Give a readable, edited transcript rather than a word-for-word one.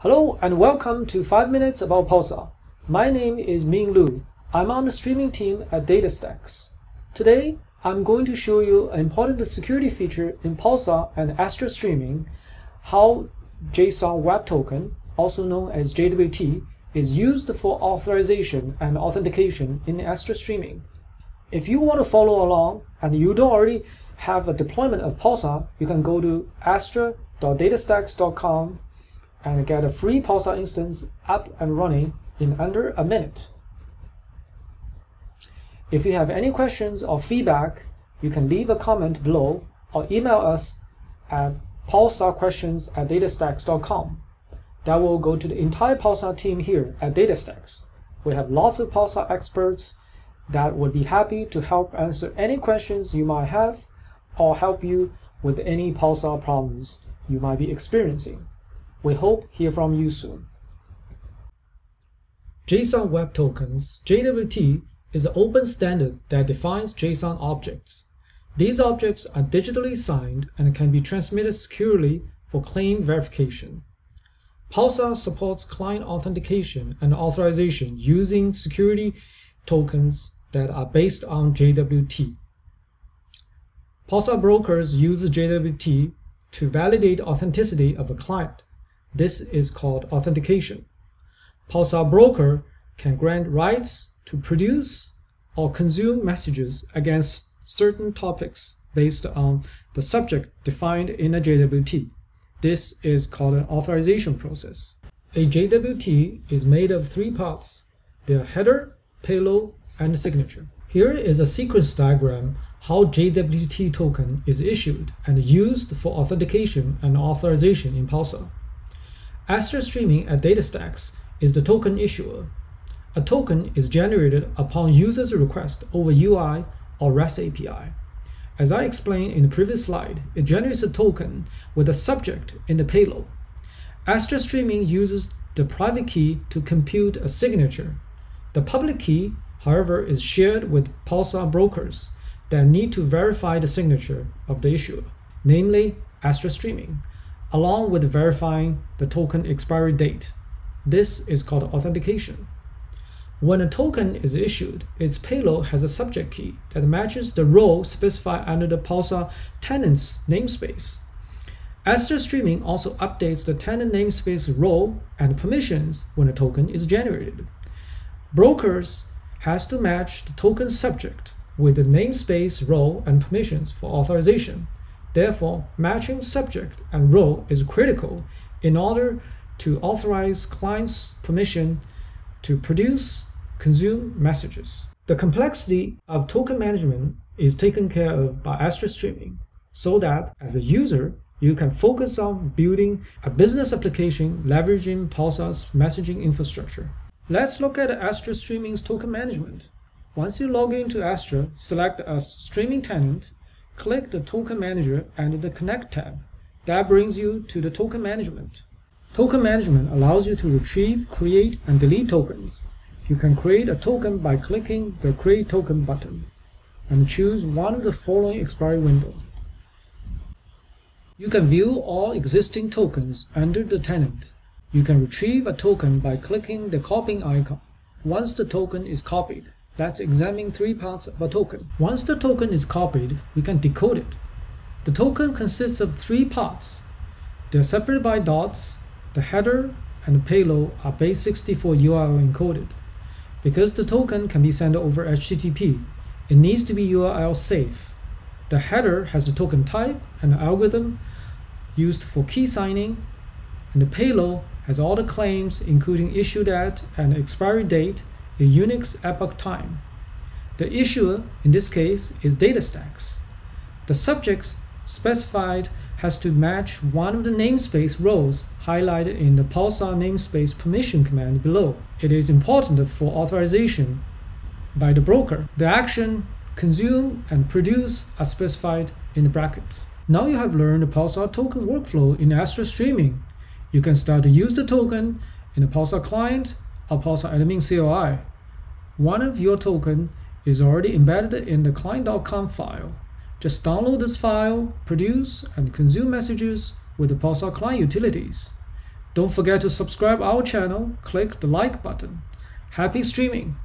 Hello and welcome to 5 Minutes About Pulsar. My name is Ming Lu. I'm on the streaming team at DataStax. Today, I'm going to show you an important security feature in Pulsar and Astra Streaming, how JSON Web Token, also known as JWT, is used for authorization and authentication in Astra Streaming. If you want to follow along and you don't already have a deployment of Pulsar, you can go to astra.datastax.com and get a free Pulsar instance up and running in under a minute. If you have any questions or feedback, you can leave a comment below or email us at pulsarquestions@datastax.com. That will go to the entire Pulsar team here at DataStax. We have lots of Pulsar experts that would be happy to help answer any questions you might have or help you with any Pulsar problems you might be experiencing. We hope to hear from you soon. JSON Web Tokens, JWT, is an open standard that defines JSON objects. These objects are digitally signed and can be transmitted securely for claim verification. Pulsar supports client authentication and authorization using security tokens that are based on JWT. Pulsar brokers use JWT to validate authenticity of a client. This is called authentication. Pulsar broker can grant rights to produce or consume messages against certain topics based on the subject defined in a JWT. This is called an authorization process. A JWT is made of three parts: their header, payload, and signature. Here is a sequence diagram how JWT token is issued and used for authentication and authorization in Pulsar. Astra Streaming at DataStax is the token issuer. A token is generated upon user's request over UI or REST API. As I explained in the previous slide, it generates a token with a subject in the payload. Astra Streaming uses the private key to compute a signature. The public key, however, is shared with Pulsar brokers that need to verify the signature of the issuer, namely Astra Streaming, along with verifying the token expiry date. This is called authentication. When a token is issued, its payload has a subject key that matches the role specified under the Pulsar tenant's namespace. Astra Streaming also updates the tenant namespace role and permissions when a token is generated. Brokers has to match the token subject with the namespace role and permissions for authorization. Therefore, matching subject and role is critical in order to authorize clients' permission to produce, consume messages. The complexity of token management is taken care of by Astra Streaming so that, as a user, you can focus on building a business application leveraging Pulsar's messaging infrastructure. Let's look at Astra Streaming's token management. Once you log into Astra, select a streaming tenant, click the Token Manager and the Connect tab. That brings you to the token management. Token management allows you to retrieve, create, and delete tokens. You can create a token by clicking the Create Token button and choose one of the following expiry windows. You can view all existing tokens under the tenant. You can retrieve a token by clicking the copying icon. Once the token is copied, let's examine three parts of a token. Once the token is copied, we can decode it. The token consists of three parts. They are separated by dots. The header and the payload are base64 URL encoded. Because the token can be sent over HTTP, it needs to be URL safe. The header has a token type and an algorithm used for key signing, and the payload has all the claims including issued at and expiry date in Unix epoch time. The issuer, in this case, is DataStax. The subject specified has to match one of the namespace roles highlighted in the Pulsar namespace permission command below. It is important for authorization by the broker. The action consume and produce are specified in the brackets. Now you have learned the Pulsar token workflow in Astra Streaming. You can start to use the token in the Pulsar client or Pulsar admin CLI. One of your token is already embedded in the client.conf file. Just download this file, produce, and consume messages with the Pulsar client utilities. Don't forget to subscribe our channel, click the like button. Happy streaming!